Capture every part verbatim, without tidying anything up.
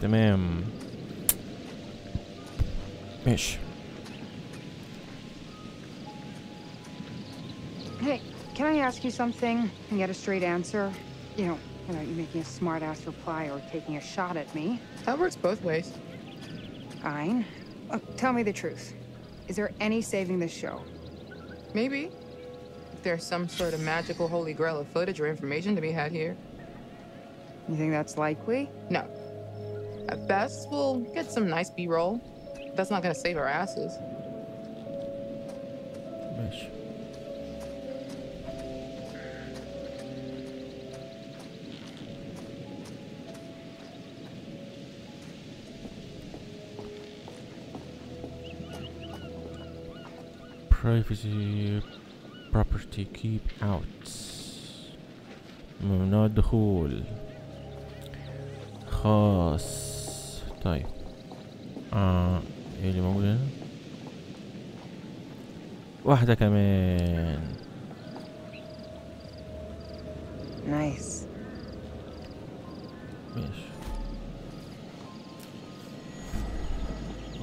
Tamam. beş. Hey, can I ask you something and get a straight answer? You know, without you making a smart-ass reply or taking a shot at me. That works both ways. Fine. Uh, tell me the truth. Is there any saving this show? Maybe. If there's some sort of magical holy grail of footage or information to be had here. You think that's likely? No. At best, we'll get some nice B-roll. That's not gonna save our asses. Nice. Privacy, property, keep out. ممنوع الدخول. خاص. طيب. آه. ايه اللي موجود هنا؟ واحدة كمان. نايس. ماشي.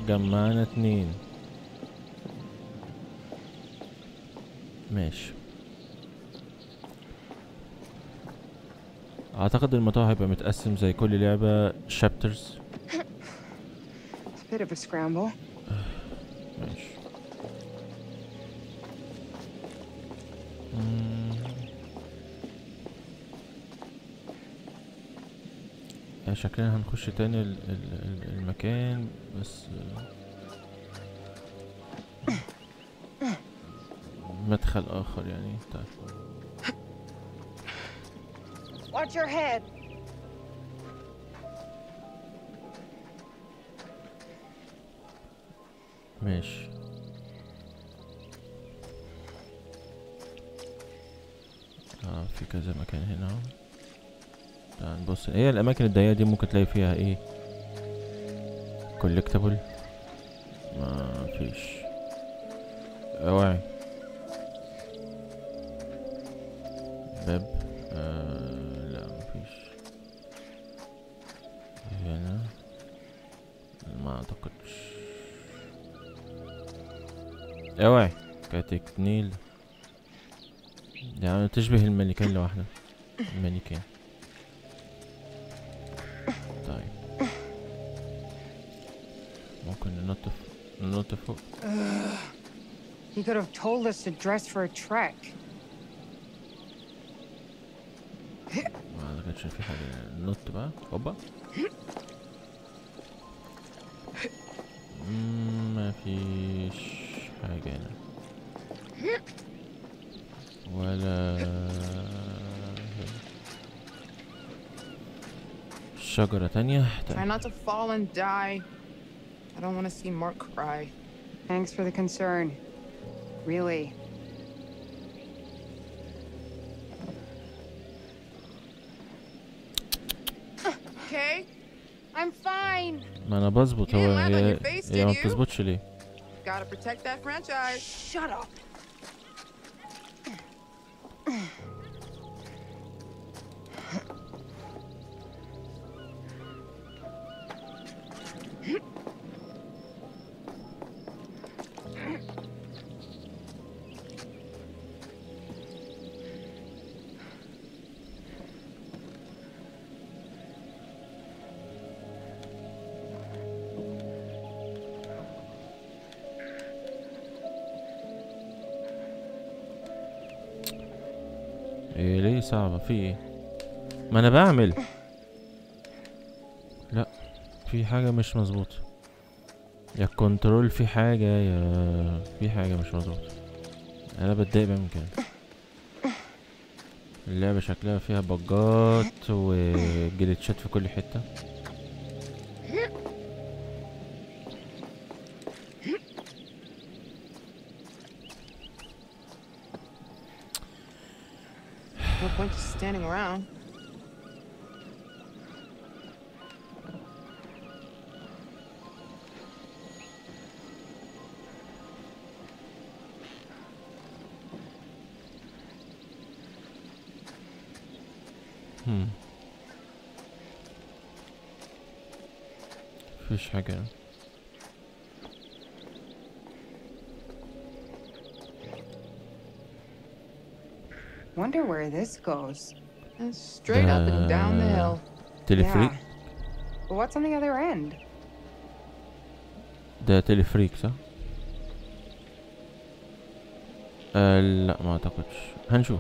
جمعنا اتنين. ماشي. اعتقد الموضوع هيبقى متقسم زي كل لعبة شابترز. Bit of a scramble. ماشي. شكلنا هنخش تاني ال ال المكان بس مدخل آخر يعني. تعرف. Watch your head. ماشي. اه في كذا مكان هنا. تعال نبص. هي الأماكن الضيقة دي ممكن تلاقي فيها ايه؟ كولكتبل؟ ما فيش. اوعي. باب. آه لا ما فيش. هنا. ما أعتقدش. اوعي كاتك نيل يعني تشبه المانيكان لوحده. المانيكان. طيب ممكن ننط ننط فوق. He could have told us to dress for a trek. ما كانش في حاجة ننط بقى. هوبا. ما فيش حاجة هنا ولا شجرة تانية. Try not to fall and die. I don't want to see Mark cry. Thanks for the concern. Really. Okay. I'm fine. ما أنا بظبط. هو هي هي ما بتظبطش ليه؟ Gotta protect that franchise. Shut up. ايه ليه صعبة؟ في ايه؟ ما انا بعمل. لا في حاجة مش مظبوطة يا الكنترول، في حاجة يا في حاجة مش مظبوطة. انا بتضايق بقى من كده. اللعبة شكلها فيها بجات وجليتشات في كل حتة. Bunch of standing around. Hmm. wirklich hackeln. Wonder where this goes. That's straight uh, up and down the hill. Telephreak. Yeah. But what's on the other end? ده تلفريك صح؟ أه لا ما اعتقدش، هنشوف.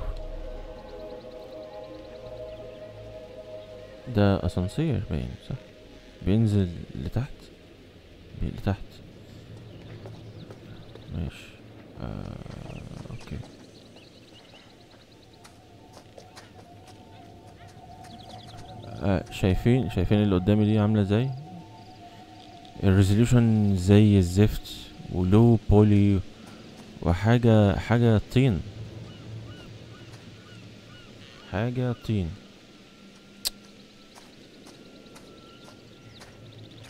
ده اسانسير باين صح؟ بينزل لتحت لتحت ماشي. أه اوكي. أه شايفين شايفين اللي قدامي دي عاملة ازاي؟ الريزوليوشن زي الزفت ولو بولي وحاجة حاجة طين حاجة طين.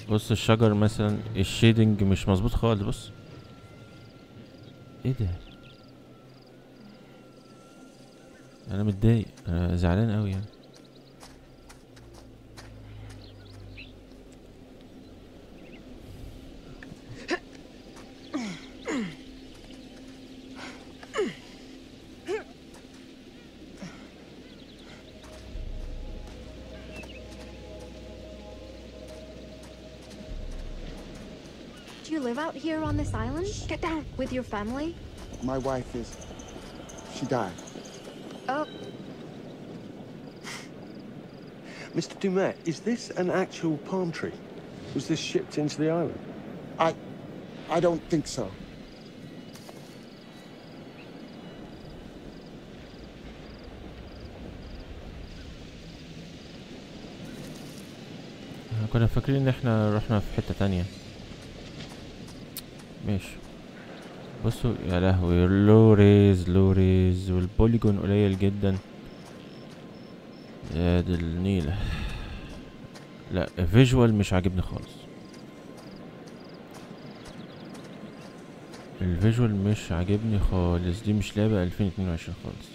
بص الشجر مثلا الشيدنج مش مظبوط خالص. بص ايه ده، انا متضايق، انا زعلان اوي يعني. Do you live out here on this island? Shh, get down. With your family? My wife is... she died. Oh. Mister Du'Met, is this an actual palm tree? Was this shipped into the island? I... I don't think so. كنا فاكرين ان احنا رحنا في حتة تانية. ماشي بصوا يا لهوي، اللوريز لوريز والبوليجون قليل جدا يا دي النيلة. لا الفيجوال مش عاجبني خالص، الفيجوال مش عاجبني خالص، دي مش لعبة ألفين واتنين وعشرين خالص.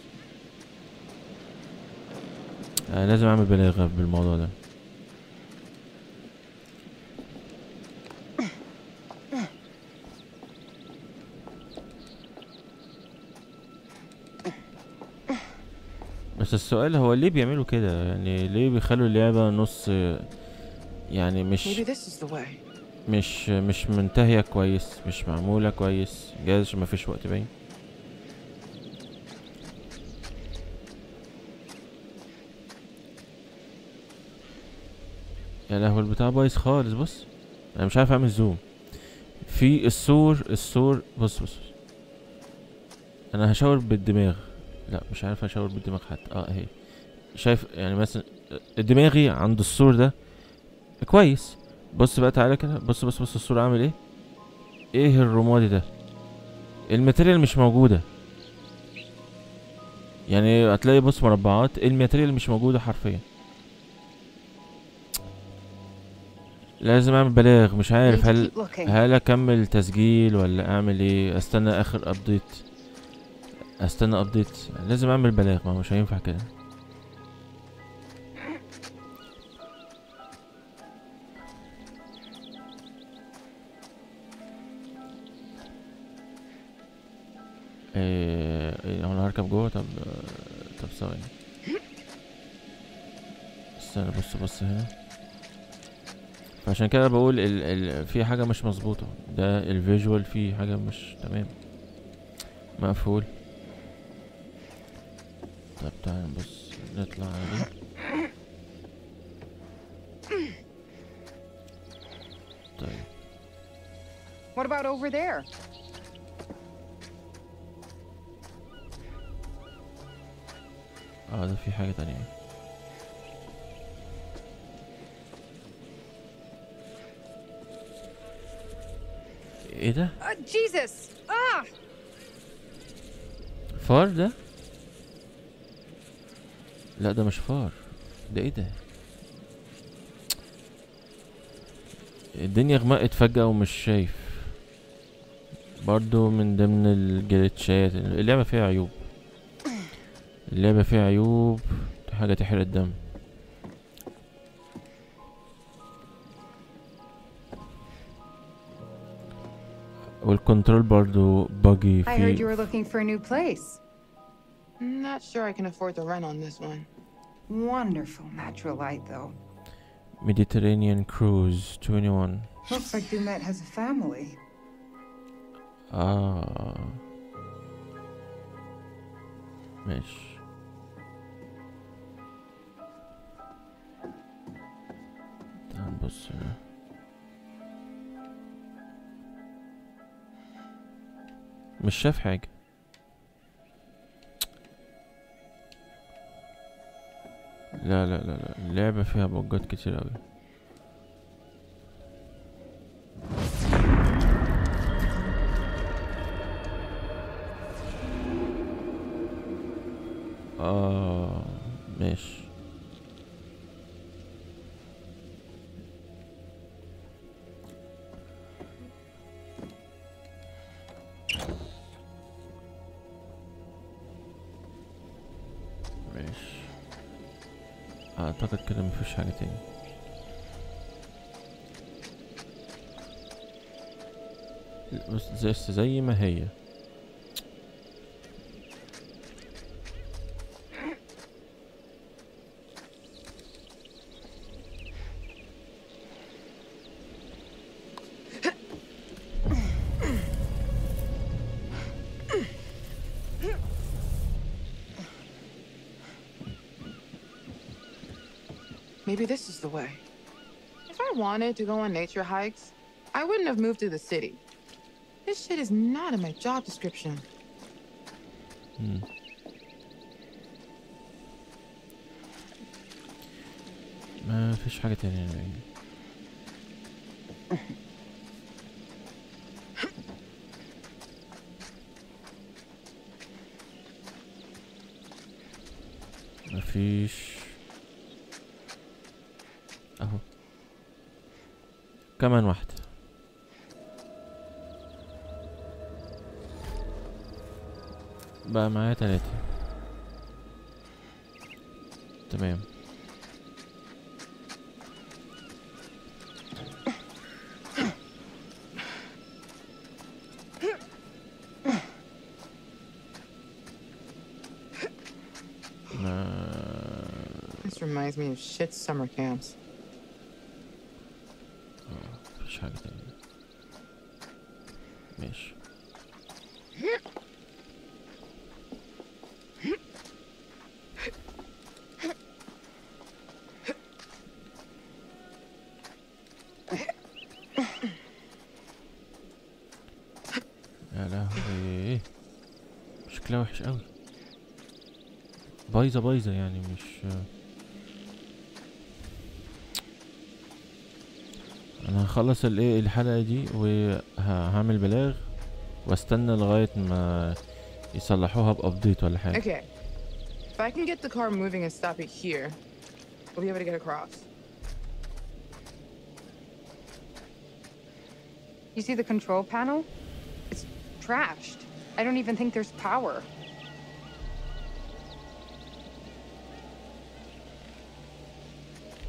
آه لازم اعمل بلاغة بالموضوع ده. بس السؤال هو ليه بيعملوا كده؟ يعني ليه بيخلوا اللعبة نص يعني مش مش مش منتهية كويس، مش معمولة كويس، جايز ما فيش وقت باين. يا لهوي البتاع بايظ خالص. بص انا مش عارف اعمل زوم في السور السور بص بص انا هشاور بالدماغ. لا مش عارف اشاور بالدماغ حتى. اه اهي شايف يعني مثلا دماغي عند السور ده كويس. بص بقى تعالى كده، بص بص بص السور عامل ايه، ايه الرمادي ده، الماتيريال مش موجوده يعني. هتلاقي بص مربعات، الماتيريال مش موجوده حرفيا. لازم اعمل بلاغ، مش عارف هل هل اكمل تسجيل ولا اعمل ايه، استنى اخر ابديت، استنى ابديت، لازم اعمل بلاغ، ما هو مش هينفع كده. ايه هو انا هركب جوه؟ طب طب ثواني استنى، بص بص هنا. فعشان كده بقول ال ال في حاجة مش مظبوطة، ده الفيجوال فيه حاجة مش تمام، مقفول. طب تعالى نبص نطلع على دي. طيب What about over there? اه ده في حاجة تانية. ايه ده؟ جيسس اه فار ده؟ لا ده مش فار، ده ايه ده؟ الدنيا غمقت فجأة ومش شايف. برضو من ضمن الجليتشات، اللعبة فيها عيوب، اللعبة فيها عيوب، حاجة تحرق الدم. والكنترول برضو باجي في. I heard you were looking for a new place. Not sure I can afford the rent on this one. Wonderful natural light though. Mediterranean cruise twenty-one. Looks like Du'Met has a family. Ah. ماشي. تعال نبص هنا. مش شاف حاجة. لا لا لا لا اللعبة فيها بوجات كتير أوي. آه ماشي. أعتقد كده مفيش حاجة تاني. بس زي ما هي. Maybe this is the way. If I wanted to go on nature hikes, I wouldn't have moved to the city. This shit is not in my job description. Hmm. ما فيش حاجة تانية هنا. ما فيش. اهو كمان واحدة. بقى معايا تلاتة. تمام. This reminds me of shit summer camps. حاجة تانية. ماشي. يا لهوي شكلها وحش أوي. بايظة بايظة يعني مش. انا هخلص الايه الحلقه دي وهعمل بلاغ واستنى لغايه ما يصلحوها بابديت ولا حاجه. Okay. If I can get the car moving and stop it here, we'll be able to get across. You see the control panel? It's trashed. I don't even think there's power.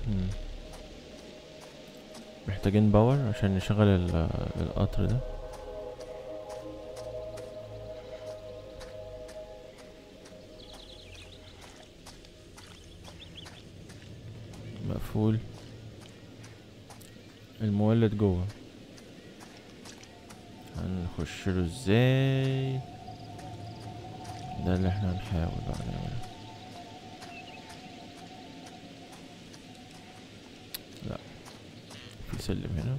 Hmm. محتاجين باور عشان نشغل القطر ده. مقفول. المولد جوه. هنخشله ازاي؟ ده اللي احنا هنحاول بقى نعمله. سلم هنا.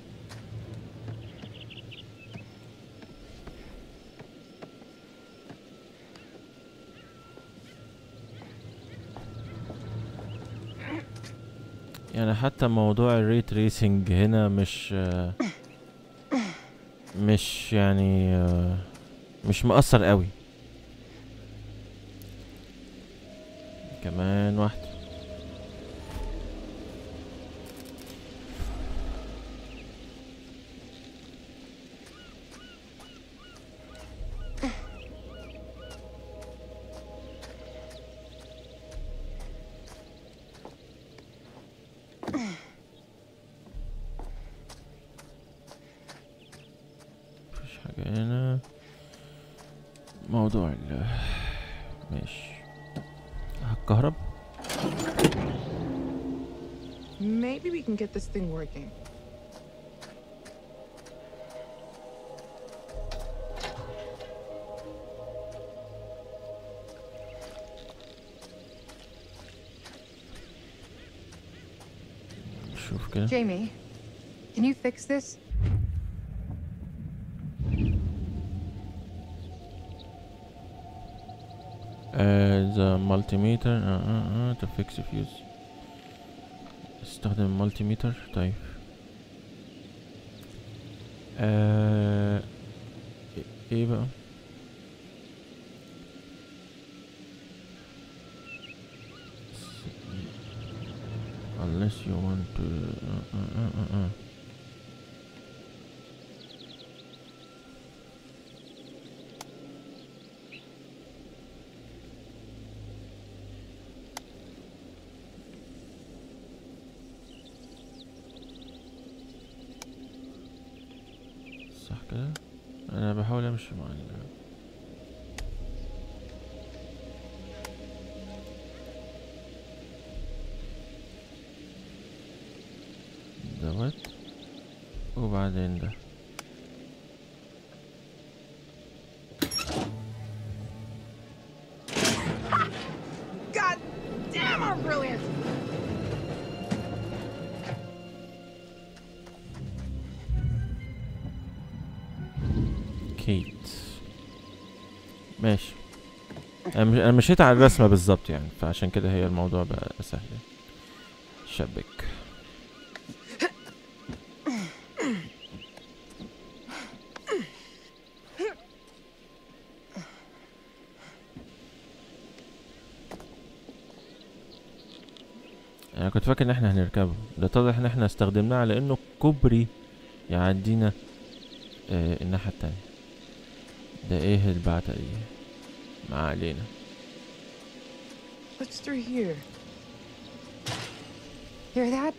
يعني حتى موضوع الري تريسنج هنا مش مش يعني مش مؤثر قوي. كمان واحدة. الموضوع ماشي هتكهرب. Maybe we can get this thing working. شوف كده. Jamie, can you fix this? Uh, the multimeter uh, uh, uh, to fix the fuse. استخدم multimeter. طيب uh, ايه بقى unless you want to uh, uh, uh, uh. أنا بحاول أمشي مع دوت وبعدين ده ماشي. انا مشيت على الرسمه بالظبط يعني فعشان كده هي الموضوع بقى سهل. شبك انا كنت فاكر ان احنا هنركبه، ده اتضح ان احنا استخدمناه على انه كوبري يعدينا آه الناحيه التانيه. ده ايه البعتة دي؟ ما علينا. What's through here? Hear that?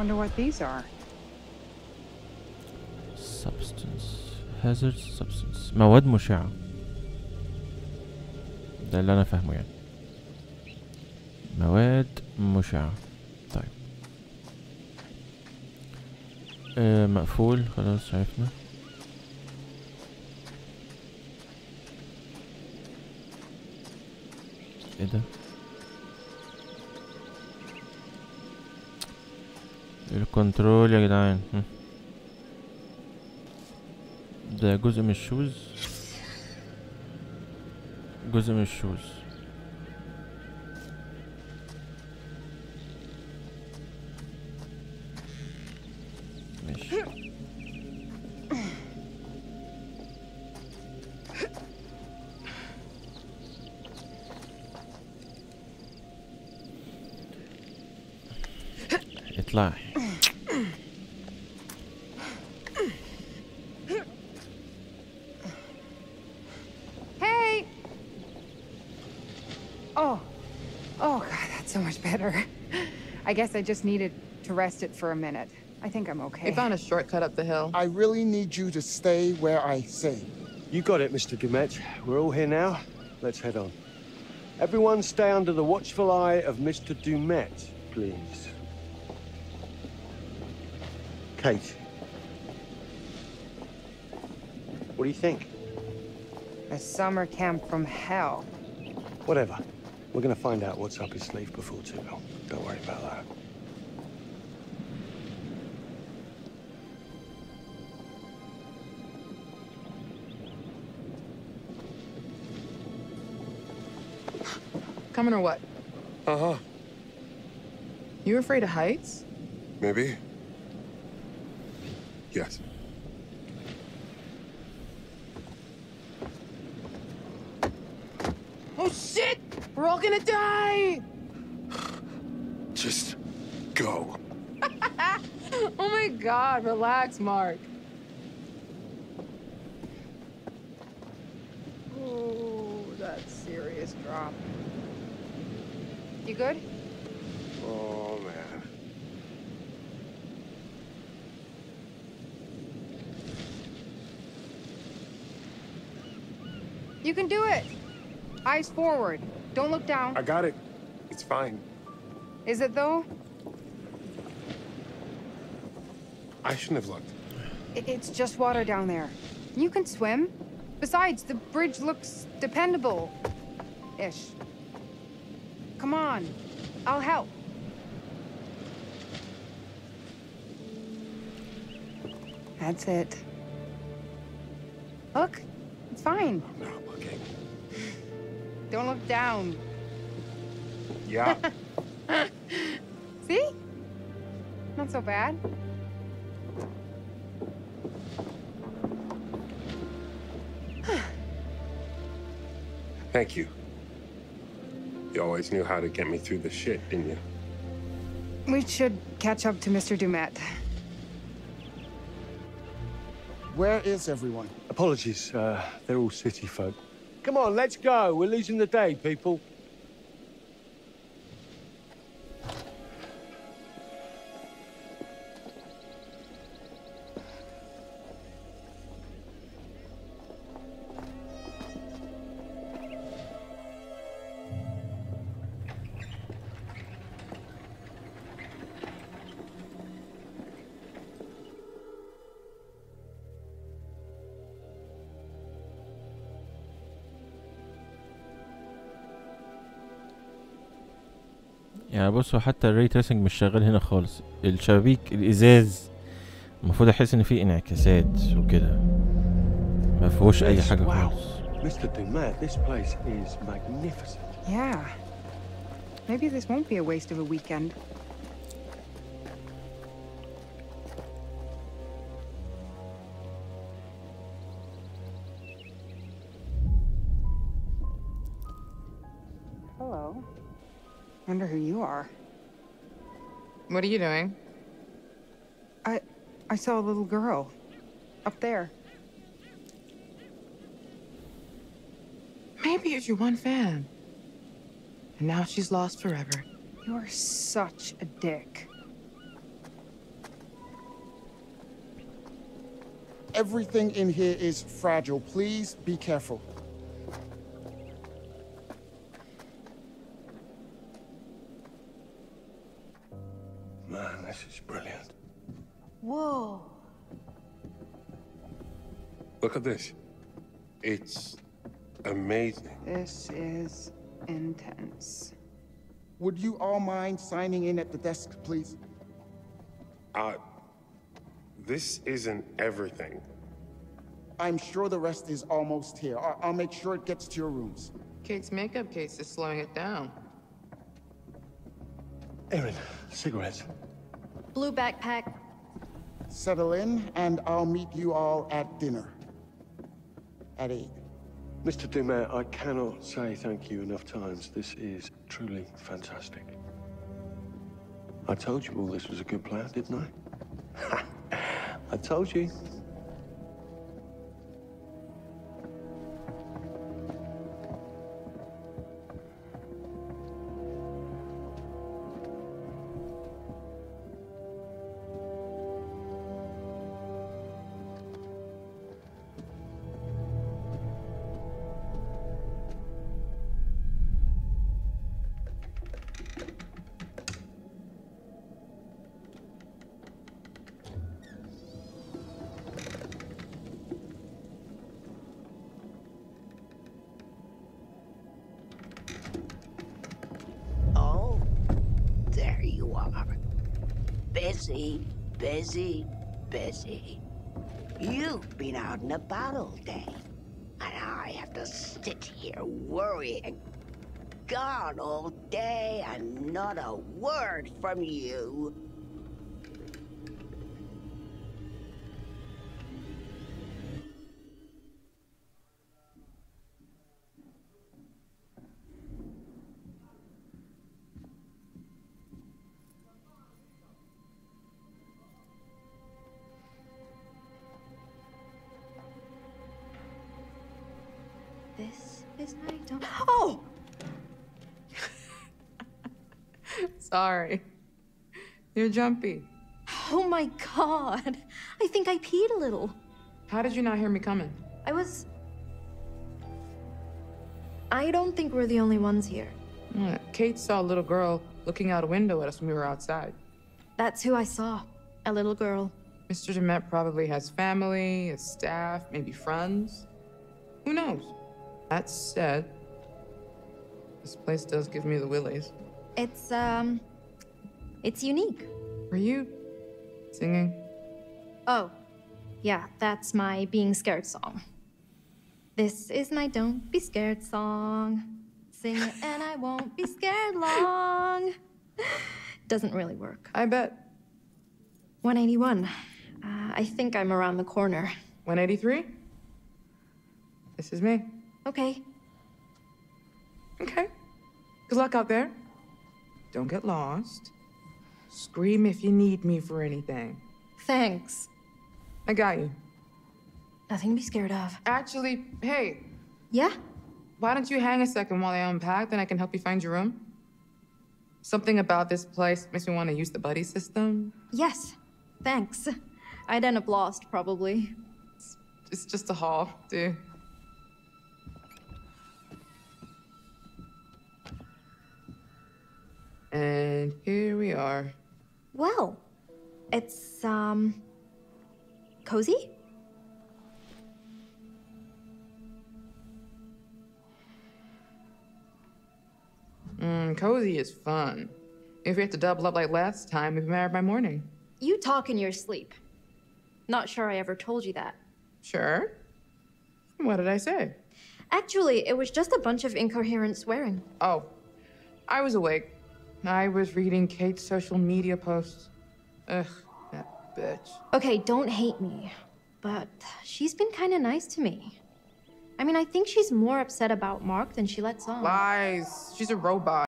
Wonder what these are. Substance. Hazard substance. مواد مشعة. ده اللي أنا فاهمه يعني. مواد مشعة. طيب. آه مقفول خلاص عرفنا. إيه ده؟ الكنترول يا جدعان ده جزء من الشوز جزء من الشوز ماشي اطلع I guess I just needed to rest it for a minute. I think I'm okay. I found a shortcut up the hill. I really need you to stay where I say. You got it, Mister Du'Met. We're all here now. Let's head on. Everyone stay under the watchful eye of Mister Du'Met, please. Kate. What do you think? A summer camp from hell. Whatever. We're gonna find out what's up his sleeve before too long. Don't worry about that. coming or what? Uh-huh. You afraid of heights? Maybe. Yes. Oh, shit! We're all gonna die! Just go. Oh, my God. Relax, Mark. Oh, that serious drop. You good? Oh, man. You can do it. Eyes forward. Don't look down. I got it. It's fine. Is it, though? I shouldn't have looked. It's just water down there. You can swim. Besides, the bridge looks dependable. Ish. Come on. I'll help. That's it. Look. It's fine. I'm not looking. Don't look down. Yeah. See? Not so bad. Thank you. You always knew how to get me through the shit, didn't you? We should catch up to Mister Du'Met. Where is everyone? Apologies. Uh, they're all city folk. Come on, let's go. We're losing the day, people. يعني بصوا حتى الري تريسنج مش شغال هنا خالص. الشبابيك الازاز المفروض احس ان في انعكاسات وكده، ما فيهوش اي حاجه خالص. Mister Du'Met, this place is magnificent. Yeah. Maybe this won't be a waste of a weekend. I wonder who you are. What are you doing? I... I saw a little girl. Up there. Maybe it's your one fan. And now she's lost forever. You are such a dick. Everything in here is fragile. Please be careful. Man, this is brilliant. Whoa. Look at this. It's amazing. This is intense. Would you all mind signing in at the desk, please? Uh, this isn't everything. I'm sure the rest is almost here. I I'll make sure it gets to your rooms. Kate's makeup case is slowing it down. Erin, cigarettes. Blue backpack. Settle in, and I'll meet you all at dinner. At eight. Mister Du'Met, I cannot say thank you enough times. This is truly fantastic. I told you all this was a good plan, didn't I? I told you. Busy, busy, busy. You've been out and about all day, and I have to sit here worrying. gone all day and not a word from you. Oh! Sorry. You're jumpy. Oh my god. I think I peed a little. How did you not hear me coming? I was... I don't think we're the only ones here. Yeah, Kate saw a little girl looking out a window at us when we were outside. That's who I saw. A little girl. Mister Du'Met probably has family, his staff, maybe friends. Who knows? That said, this place does give me the willies. It's, um, it's unique. Were you singing? Oh, yeah, that's my being scared song. This is my don't be scared song. Sing it and I won't be scared long. Doesn't really work. I bet. one eighty-one. Uh, I think I'm around the corner. one eighty-three? This is me. Okay. Okay. Good luck out there. Don't get lost. Scream if you need me for anything. Thanks. I got you. Nothing to be scared of. Actually, hey. Yeah? Why don't you hang a second while I unpack, then I can help you find your room? Something about this place makes me want to use the buddy system. Yes. Thanks. I'd end up lost, probably. It's, it's just a haul, dude. And here we are. Well, it's, um, cozy? Mm, cozy is fun. If we have to double up like last time, we'd be married by morning. You talk in your sleep. Not sure I ever told you that. Sure? What did I say? Actually, it was just a bunch of incoherent swearing. Oh, I was awake. I was reading Kate's social media posts. Ugh, that bitch. Okay, don't hate me, but she's been kind of nice to me. I mean, I think she's more upset about Mark than she lets on. Lies. She's a robot.